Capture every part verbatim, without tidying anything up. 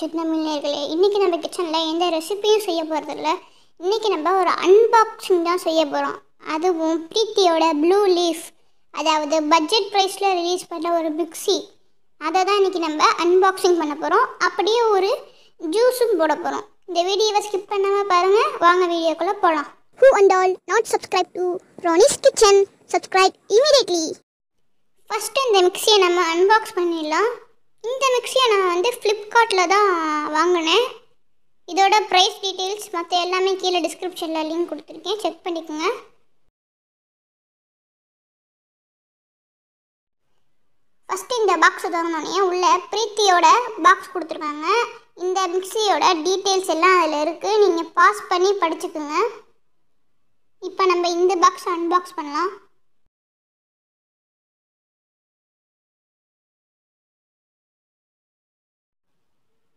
Kitchen தமிழர்களே, இன்றைக்கி நம்ம கிச்சனில் எந்த ரெசிபியும் செய்ய போகிறதில்ல. இன்றைக்கி நம்ம ஒரு அன்பாக்சிங் தான் செய்ய போகிறோம். அதுவும் பிரீத்தியோட ப்ளூ லீஃப், அதாவது பட்ஜெட் ப்ரைஸில் ரிலீஸ் பண்ண ஒரு மிக்ஸி, அதை தான் இன்றைக்கி நம்ம அன்பாக்சிங் பண்ண போகிறோம். அப்படியே ஒரு ஜூஸும் போட போகிறோம். இந்த வீடியோவை ஸ்கிப் பண்ணாமல் பாருங்கள், வாங்க வீடியோக்குள்ளே போகலாம். Who and all not subscribe to Rani's Kitchen? Subscribe immediately. First இந்த மிக்ஸியை நம்ம அன்பாக்ஸ் பண்ணிடலாம். இந்த மிக்ஸியை நான் வந்து ஃப்ளிப்கார்ட்டில் தான் வாங்கினேன். இதோட ப்ரைஸ் டீட்டெயில்ஸ் மற்ற எல்லாமே கீழே டிஸ்கிரிப்ஷனில் லிங்க் கொடுத்துருக்கேன், செக் பண்ணிக்கோங்க. ஃபஸ்ட்டு இந்த பாக்ஸை திறந்தோடனே உள்ளே பிரீத்தியோட பாக்ஸ் கொடுத்துருக்காங்க. இந்த மிக்ஸியோட டீட்டெயில்ஸ் எல்லாம் அதில் இருக்குது, நீங்கள் பாஸ் பண்ணி படிச்சுக்குங்க. இப்போ நம்ம இந்த பாக்ஸை அன்பாக்ஸ் பண்ணலாம்.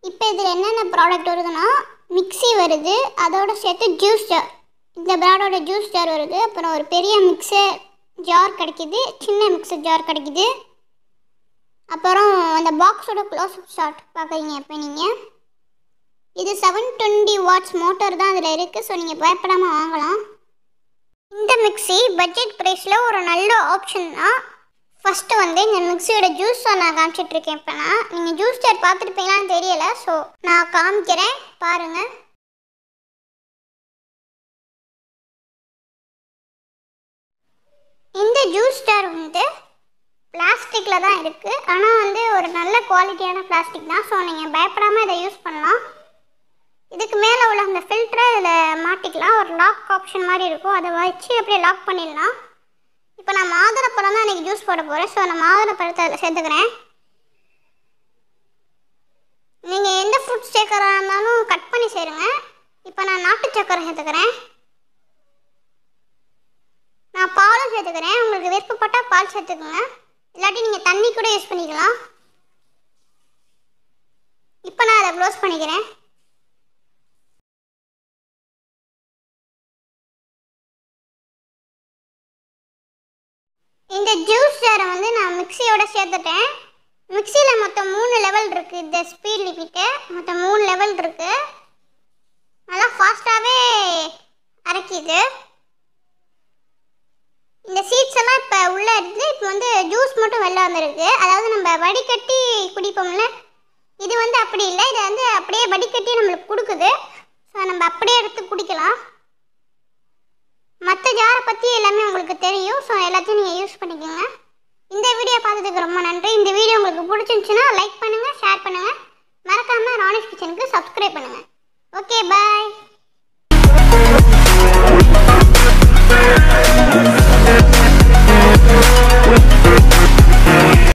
இப்போ இதில் என்னென்ன ப்ராடக்ட் வருதுன்னா, மிக்ஸி வருது, அதோட சேர்த்து ஜூஸ் ஜார், இந்த ப்ராடோட ஜூஸ் ஜார் வருது. அப்புறம் ஒரு பெரிய மிக்சர் ஜார் கிடைக்கிது, சின்ன மிக்சர் ஜார் கிடைக்கிது. அப்புறம் அந்த பாக்ஸோட க்ளோஸ் அப் ஷாட் பார்க்குறீங்க இப்போ நீங்கள். இது செவன் டுவெண்ட்டி வாட்ஸ் மோட்டார் தான் அதில் இருக்குது, ஸோ நீங்கள் பயப்படாமல் வாங்கலாம். இந்த மிக்ஸி பட்ஜெட் ப்ரைஸில் ஒரு நல்ல ஆப்ஷன் தான். ஃபஸ்ட்டு வந்து இந்த மிக்ஸியோட ஜூஸ் ஜார் நான் காமிச்சிட்ருக்கேன். இப்போ நான் நீங்கள் ஜூஸ் ஜார் பார்த்துருப்பீங்களான்னு தெரியலை, ஸோ நான் காமிக்கிறேன் பாருங்கள். இந்த ஜூஸ் ஜார் வந்து பிளாஸ்டிக்கில் தான் இருக்குது, ஆனால் வந்து ஒரு நல்ல குவாலிட்டியான பிளாஸ்டிக் தான், ஸோ நீங்கள் பயப்படாமல் இதை யூஸ் பண்ணலாம். இதுக்கு மேலே உள்ள அந்த ஃபில்டரை இதில் மாட்டிக்கலாம், ஒரு லாக் ஆப்ஷன் மாதிரி இருக்கும், அதை வச்சு அப்படியே லாக் பண்ணிடலாம். இப்போ நான் மாதுளப்பழம் தான் இன்றைக்கி ஜூஸ் போட போகிறேன், ஸோ நான் மாதுளப்பழத்தை அதில் சேர்த்துக்கிறேன். நீங்கள் எந்த ஃப்ரூட் சர்க்கராக இருந்தாலும் கட் பண்ணி சேருங்க. இப்போ நான் நாட்டு சர்க்கரை சேர்த்துக்கிறேன், நான் பாலும் சேர்த்துக்கிறேன். உங்களுக்கு விருப்பப்பட்டால் பால் சேர்த்துக்குங்க, இல்லாட்டி நீங்கள் தண்ணி கூட யூஸ் பண்ணிக்கலாம். இப்போ நான் அதை க்ளோஸ் பண்ணிக்கிறேன். இந்த ஜூஸ் ஜாரை வந்து நான் மிக்ஸியோட சேர்த்துட்டேன். மிக்ஸியில் மொத்தம் மூணு லெவல் இருக்குது, இந்த ஸ்பீட் லிமிட்டு மொத்தம் மூணு லெவல் இருக்குது. நல்லா ஃபாஸ்ட்டாகவே அரைக்கிது. இந்த சீட்ஸ் எல்லாம் இப்போ உள்ளே இருக்குது, இப்போ வந்து ஜூஸ் மட்டும் வெளில வந்துருக்கு. அதாவது நம்ம வடிகட்டி குடிப்போம்ல, இது வந்து அப்படி இல்லை, இதை வந்து அப்படியே வடிகட்டி நம்மளுக்கு கொடுக்குது, ஸோ நம்ம அப்படியே எடுத்து குடிக்கலாம். மற்ற ஜாரை பற்றி எல்லாமே உங்களுக்கு தெரியும், ஸோ எல்லாத்தையும் நீங்கள் யூஸ் பண்ணிக்கோங்க. இந்த வீடியோ பார்த்ததுக்கு ரொம்ப நன்றி. இந்த வீடியோ உங்களுக்கு பிடிச்சிருந்துச்சுன்னா லைக் பண்ணுங்கள், ஷேர் பண்ணுங்கள், மறக்காமல் ரானிஸ் கிச்சனுக்கு சப்ஸ்கிரைப் பண்ணுங்கள். ஓகே, பாய்.